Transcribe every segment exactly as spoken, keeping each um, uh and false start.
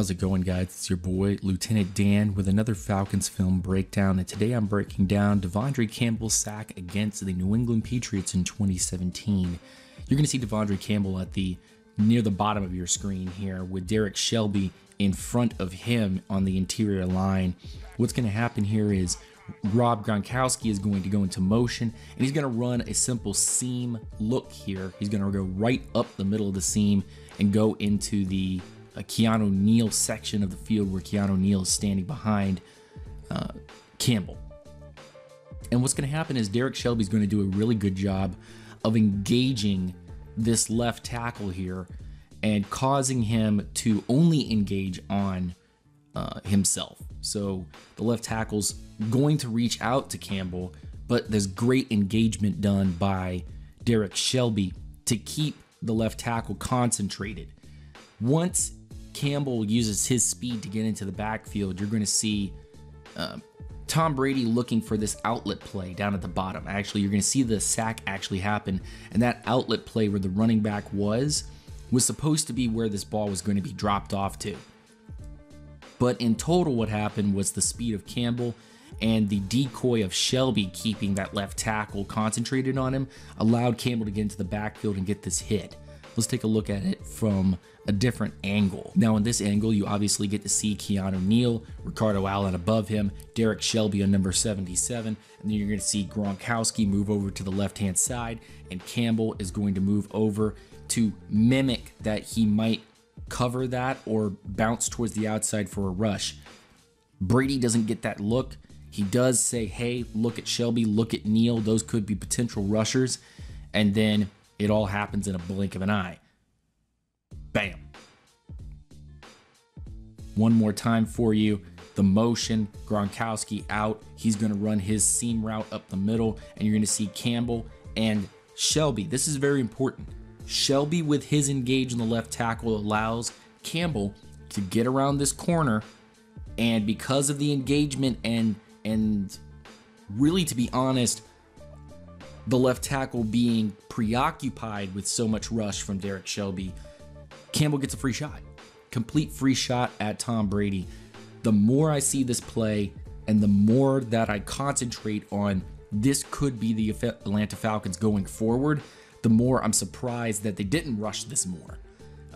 How's it going, guys? It's your boy Lieutenant Dan with another Falcons film breakdown, and today I'm breaking down Devondre Campbell's sack against the New England Patriots in twenty seventeen. You're going to see Devondre Campbell at the near the bottom of your screen here with Derrick Shelby in front of him on the interior line. What's going to happen here is Rob Gronkowski is going to go into motion, and he's going to run a simple seam look here. He's going to go right up the middle of the seam and go into the uh, Keanu Neal section of the field where Keanu Neal is standing behind uh, Campbell. And what's going to happen is Derrick Shelby is going to do a really good job of engaging this left tackle here and causing him to only engage on Uh, himself. So the left tackle's going to reach out to Campbell, but there's great engagement done by Derrick Shelby to keep the left tackle concentrated. Once Campbell uses his speed to get into the backfield, you're going to see uh, Tom Brady looking for this outlet play down at the bottom. Actually, you're going to see the sack actually happen, and that outlet play where the running back was was supposed to be where this ball was going to be dropped off to. But in total, what happened was the speed of Campbell and the decoy of Shelby keeping that left tackle concentrated on him allowed Campbell to get into the backfield and get this hit. Let's take a look at it from a different angle. Now, in this angle, you obviously get to see Keanu Neal, Ricardo Allen above him, Derrick Shelby on number seventy-seven, and then you're going to see Gronkowski move over to the left-hand side, and Campbell is going to move over to mimic that he might cover that or bounce towards the outside for a rush. Brady doesn't get that look. He does say, hey, look at Shelby, look at Neal. Those could be potential rushers. And then it all happens in a blink of an eye. Bam. One more time for you. The motion, Gronkowski out. He's going to run his seam route up the middle, and you're going to see Campbell and Shelby. This is very important. Shelby with his engage in the left tackle allows Campbell to get around this corner, and because of the engagement and and really, to be honest, the left tackle being preoccupied with so much rush from Derrick Shelby, Campbell gets a free shot, complete free shot at Tom Brady. The more I see this play and the more that I concentrate on this could be the Atlanta Falcons going forward, the more I'm surprised that they didn't rush this more.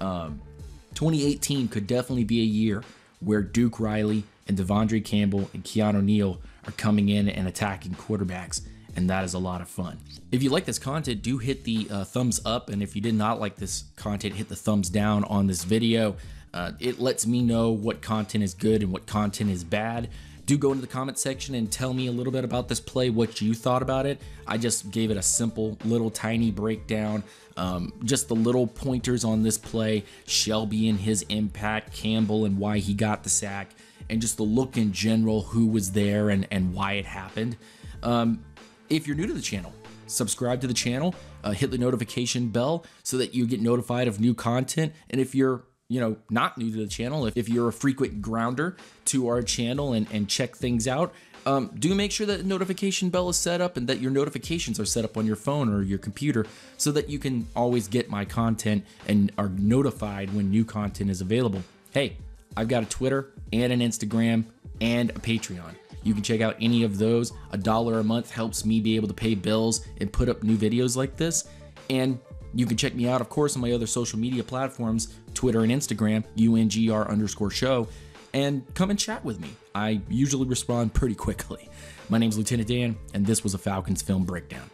Um, twenty eighteen could definitely be a year where Duke Riley and Devondre Campbell and Keanu Neal are coming in and attacking quarterbacks, and that is a lot of fun. If you like this content, do hit the uh, thumbs up, and if you did not like this content, hit the thumbs down on this video. Uh, it lets me know what content is good and what content is bad. Do go into the comment section and tell me a little bit about this play, what you thought about it. I just gave it a simple little tiny breakdown. Um, just the little pointers on this play, Shelby and his impact, Campbell and why he got the sack, and just the look in general, who was there and, and why it happened. Um, if you're new to the channel, subscribe to the channel, uh, hit the notification bell so that you get notified of new content. And if you're you know, not new to the channel, if, if you're a frequent grounder to our channel and, and check things out, um, do make sure that the notification bell is set up and that your notifications are set up on your phone or your computer so that you can always get my content and are notified when new content is available. Hey, I've got a Twitter and an Instagram and a Patreon. You can check out any of those. A dollar a month helps me be able to pay bills and put up new videos like this. And you can check me out, of course, on my other social media platforms, Twitter and Instagram, U N G R underscore show, and come and chat with me. I usually respond pretty quickly. My name's Lieutenant Dan, and this was a Falcons Film Breakdown.